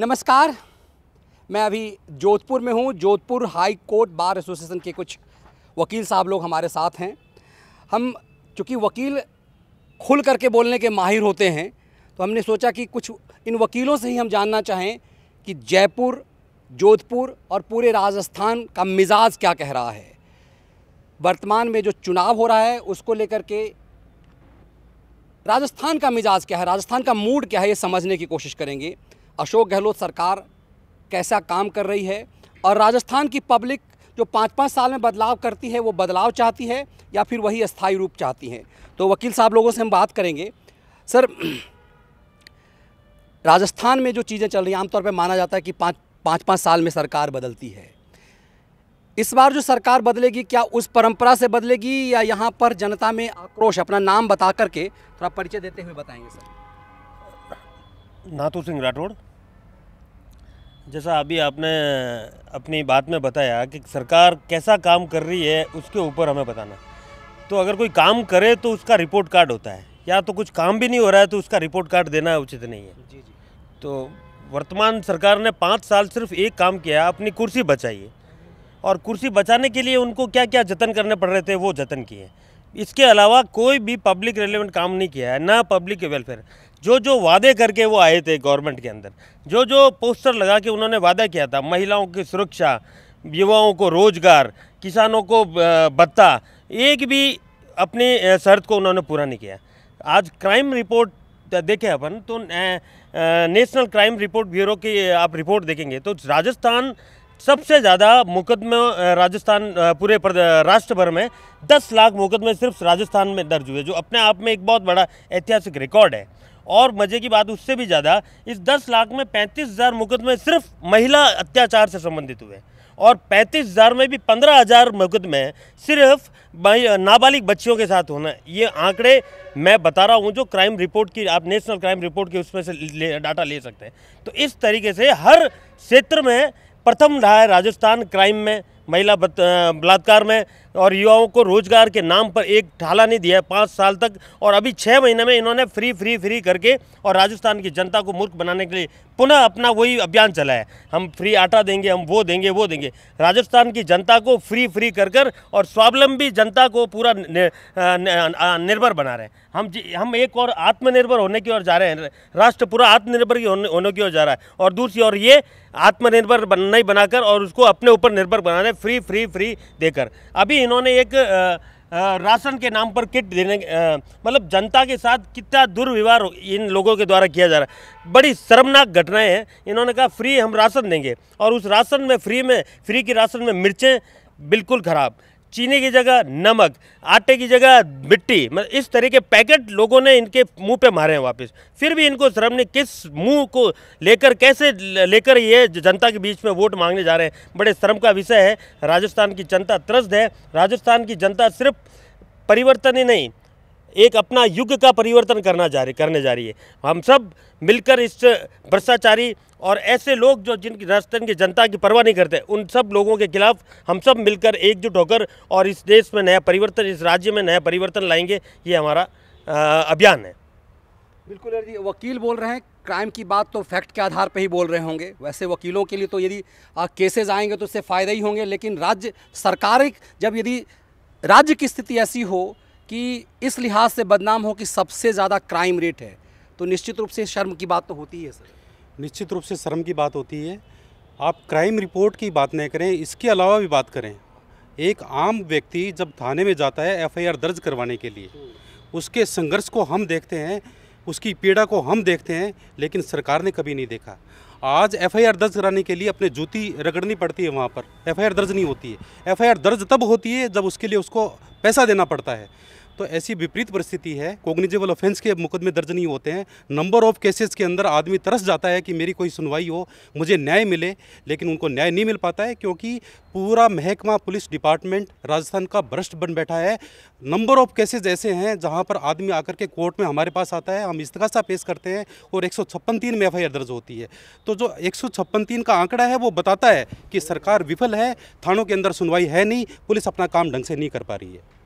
नमस्कार, मैं अभी जोधपुर में हूँ। Jodhpur high court bar association के कुछ वकील साहब लोग हमारे साथ हैं। हम चूँकि वकील खुल करके बोलने के माहिर होते हैं, तो हमने सोचा कि कुछ इन वकीलों से ही हम जानना चाहें कि जयपुर, जोधपुर और पूरे राजस्थान का मिजाज क्या कह रहा है। वर्तमान में जो चुनाव हो रहा है उसको लेकर के राजस्थान का मिजाज क्या है, राजस्थान का मूड क्या है, ये समझने की कोशिश करेंगे। अशोक गहलोत सरकार कैसा काम कर रही है और राजस्थान की पब्लिक जो 5-5 साल में बदलाव करती है, वो बदलाव चाहती है या फिर वही स्थायी रूप चाहती है। तो वकील साहब लोगों से हम बात करेंगे। सर, राजस्थान में जो चीज़ें चल रही हैं, आमतौर पर माना जाता है कि 5-5 साल में सरकार बदलती है। इस बार जो सरकार बदलेगी, क्या उस परंपरा से बदलेगी या यहाँ पर जनता में आक्रोश? अपना नाम बता करके थोड़ा परिचय देते हुए बताएंगे सर। नाथू सिंह राठौड़। जैसा अभी आपने अपनी बात में बताया कि सरकार कैसा काम कर रही है उसके ऊपर हमें बताना, तो अगर कोई काम करे तो उसका रिपोर्ट कार्ड होता है, या तो कुछ काम भी नहीं हो रहा है तो उसका रिपोर्ट कार्ड देना उचित नहीं है। जी जी। तो वर्तमान सरकार ने 5 साल सिर्फ एक काम किया, अपनी कुर्सी बचाई है, और कुर्सी बचाने के लिए उनको क्या क्या जतन करने पड़ रहे थे वो जतन किए। इसके अलावा कोई भी पब्लिक रिलेवेंट काम नहीं किया है, ना पब्लिक वेलफेयर। जो जो वादे करके वो आए थे गवर्नमेंट के अंदर, जो जो पोस्टर लगा के उन्होंने वादा किया था, महिलाओं की सुरक्षा, युवाओं को रोजगार, किसानों को भत्ता, एक भी अपनी शर्त को उन्होंने पूरा नहीं किया। आज क्राइम रिपोर्ट देखें अपन तो नेशनल क्राइम रिपोर्ट ब्यूरो की आप रिपोर्ट देखेंगे तो राजस्थान सबसे ज़्यादा मुकदमे, राजस्थान पूरे राष्ट्र भर में 10 लाख मुकदमे सिर्फ राजस्थान में दर्ज हुए, जो अपने आप में एक बहुत बड़ा ऐतिहासिक रिकॉर्ड है। और मज़े की बात, उससे भी ज़्यादा इस 10 लाख में 35,000 मुकदमे सिर्फ महिला अत्याचार से संबंधित हुए, और 35,000 में भी 15,000 मुकदमे सिर्फ नाबालिग बच्चियों के साथ होना। ये आंकड़े मैं बता रहा हूँ जो क्राइम रिपोर्ट की, आप नेशनल क्राइम रिपोर्ट की उसमें से डाटा ले सकते हैं। तो इस तरीके से हर क्षेत्र में प्रथम रहा है राजस्थान क्राइम में, महिला बलात्कार में, और युवाओं को रोजगार के नाम पर एक ढाला नहीं दिया है 5 साल तक। और अभी 6 महीने में इन्होंने फ्री फ्री फ्री करके और राजस्थान की जनता को मूर्ख बनाने के लिए पुनः अपना वही अभियान चलाया, हम फ्री आटा देंगे, हम वो देंगे, वो देंगे। राजस्थान की जनता को फ्री कर और स्वावलंबी जनता को पूरा निर्भर बना रहे हैं। हम एक और आत्मनिर्भर होने की ओर जा रहे हैं, राष्ट्र पूरा आत्मनिर्भर होने की ओर जा रहा है, और दूसरी ओर ये आत्मनिर्भर नहीं बनाकर और उसको अपने ऊपर निर्भर बना रहे फ्री फ्री फ्री देकर। अभी इन्होंने एक राशन के नाम पर किट देने, मतलब जनता के साथ कितना दुर्व्यवहार इन लोगों के द्वारा किया जा रहा है। बड़ी शर्मनाक घटनाएं हैं। इन्होंने कहा फ्री हम राशन देंगे, और उस राशन में फ्री की राशन में मिर्चें बिल्कुल ख़राब, चीनी की जगह नमक, आटे की जगह मिट्टी, मतलब इस तरह के पैकेट लोगों ने इनके मुंह पे मारे हैं वापस। फिर भी इनको शर्म नहीं, किस मुंह को लेकर, कैसे लेकर ये जनता के बीच में वोट मांगने जा रहे हैं, बड़े शर्म का विषय है। राजस्थान की जनता त्रस्त है। राजस्थान की जनता सिर्फ परिवर्तन ही नहीं, एक अपना युग का परिवर्तन करने जा रही है। हम सब मिलकर इस भ्रष्टाचारी और ऐसे लोग जो जिनकी राजस्थान की जनता की परवाह नहीं करते, उन सब लोगों के खिलाफ हम सब मिलकर एकजुट होकर और इस देश में नया परिवर्तन, इस राज्य में नया परिवर्तन लाएंगे, ये हमारा अभियान है। बिल्कुल जी, वकील बोल रहे हैं, क्राइम की बात तो फैक्ट के आधार पर ही बोल रहे होंगे। वैसे वकीलों के लिए तो यदि केसेज आएंगे तो उससे फ़ायदा ही होंगे, लेकिन राज्य सरकार, जब यदि राज्य की स्थिति ऐसी हो कि इस लिहाज से बदनाम हो कि सबसे ज़्यादा क्राइम रेट है, तो निश्चित रूप से शर्म की बात तो होती है सर। निश्चित रूप से शर्म की बात होती है। आप क्राइम रिपोर्ट की बात नहीं करें, इसके अलावा भी बात करें। एक आम व्यक्ति जब थाने में जाता है एफआईआर दर्ज करवाने के लिए, उसके संघर्ष को हम देखते हैं, उसकी पीड़ा को हम देखते हैं, लेकिन सरकार ने कभी नहीं देखा। आज एफआईआर दर्ज कराने के लिए अपने जूती रगड़नी पड़ती है, वहाँ पर एफआईआर दर्ज नहीं होती है। एफआईआर दर्ज तब होती है जब उसके लिए उसको पैसा देना पड़ता है। तो ऐसी विपरीत परिस्थिति है, कॉग्निजेबल ऑफेंस के मुकदमे दर्ज नहीं होते हैं। नंबर ऑफ केसेस के अंदर आदमी तरस जाता है कि मेरी कोई सुनवाई हो, मुझे न्याय मिले, लेकिन उनको न्याय नहीं मिल पाता है, क्योंकि पूरा महकमा पुलिस डिपार्टमेंट राजस्थान का भ्रष्ट बन बैठा है। नंबर ऑफ केसेस ऐसे हैं जहां पर आदमी आकर के कोर्ट में हमारे पास आता है, हम इस्तगासा पेश करते हैं, और 156(3) में FIR दर्ज होती है। तो जो 156(3) का आंकड़ा है वो बताता है कि सरकार विफल है, थानों के अंदर सुनवाई है नहीं, पुलिस अपना काम ढंग से नहीं कर पा रही है।